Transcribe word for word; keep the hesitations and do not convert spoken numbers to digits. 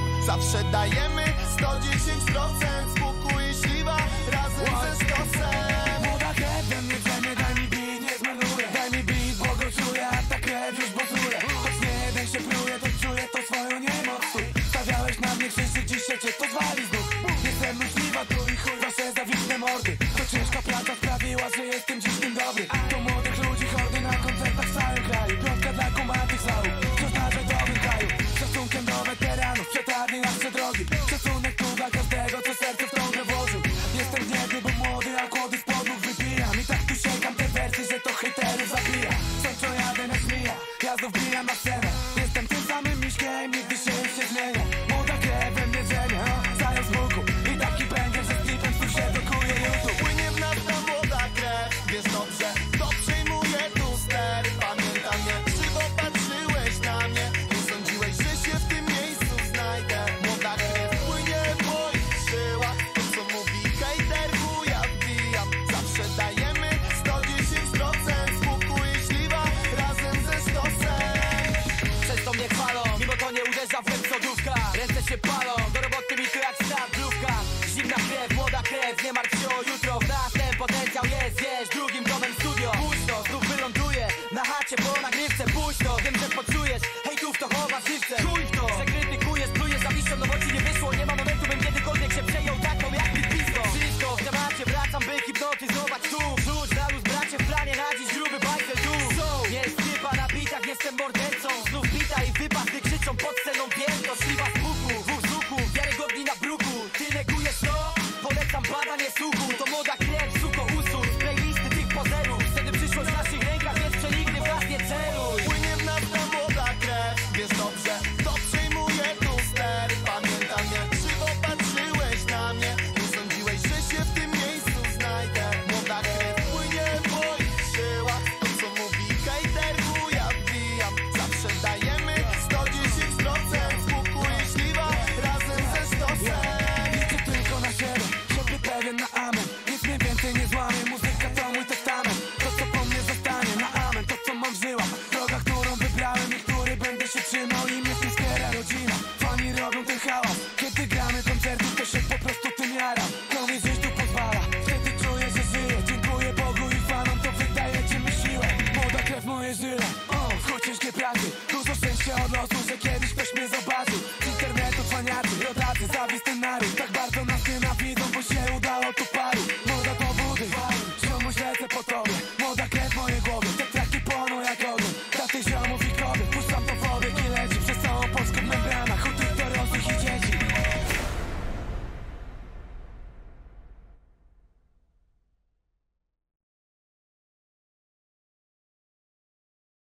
zdradzam. Zawsze dajemy sto dziesięć procent spuku i śliwa razem ze stosem. Młoda krew we mnie drzemie, daj mi beat, nie zmarnuję. Daj mi beat, bo go czuję, a ta krew już bosuje. Choć nie daj się pluje, to czuję to swoją niemoc. Stawiałeś na mnie krzyczy, dzisiaj cię to zwali z nóg. Jestem już śliwa tu i chuj wasze zawitne mordy. To ciężka praca sprawiła, że jestem dziś tym dobry. To młodych ludzi hordy na koncertach w całym kraju. Piątka dla kumatych załóg, co znaczy w dobrym kraju. Szacunkiem do weteranów, przetarli nasze drogi. Szacunek tu dla każdego, co serce wciągle włożył. Jestem biedny, bo młody, a kłody z podłóg wypijam. I tak tu siekam te wersy, że to hejterów zabija. Co co jadę na zmija, ja znów bijam na scenę. Jestem tym samym miśkiem, nigdy się już nie zmienię. Młoda krew we mnie drzemie, a zając mógł. I taki będzie, że stripem tu się dokuje YouTube. Płynie w nas ta młoda krew, wiesz dobrze, to przyjmuje tu ster. Pamiętam jak krzywo patrzyłeś na mnie, nie sądziłeś, że się w tym miejscu znajdę. Młoda krew płynie w moich żyłach, to co mówi hejter, ja wbijam. Zawsze dajemy sto dziesięć procent smuku i śliwa razem ze stosem. Przez to mnie chwalą, mimo to nie uderza w łeb sodówka. Ręce się palą, do roboty mi tu jak startlówka. Zimna krew, młoda krew, nie martw się o jutro. W nas ten potencjał jest, wiesz, drugim domem studio. Późno, znów wyląduję na chacie po nagrywce. Późno, wiem, że poczujesz, hejtów to chowa żywce. Czuj w to, że krytykujesz, plujesz, zawiszą, no bo ci nie wyszło. Nie ma momentu, bym kiedykolwiek się przejął taką jak mi pisko. Wszystko w temacie, wracam, by hipnotyzować tu. Rzuć na luz, bracie, w planie na dziś gruby bajzel tu. So, nie stypa na bitach, jestem mordercą. Znów bita i wypad, gdy krzyczą pod sceną, wiem to. Śliwa z puku, w usłuchu, wiarygodni na bruku. Ty negujesz to? Polecam badanie słuchu. To młoda krew, suko usuń playlisty tych pozerów. Wtedy przyszłość w naszych rękach jest przenigdy, w nas nie celuj. Płynie w nas ta młoda krew, wiesz dobrze, to przyjmuje tu ster. Pamiętam jak krzywo patrzyłeś na mnie, nie sądziłeś, że się w tym miejscu znajdę. Młoda krew płynie w moich żyłach, to co mówi hejter, ja wbijam. Zawsze dajemy sto dziesięć procent spuku i śliwa razem ze stosem. Liczę tylko na siebie, żeby pewien na amen. Nic mnie więcej nie złamie, muzyka to mój testament. To co po mnie zostanie na amen, to co mam w żyłach. Droga, którą wybrałem i który będę się trzymał, im jest inspira rodzina.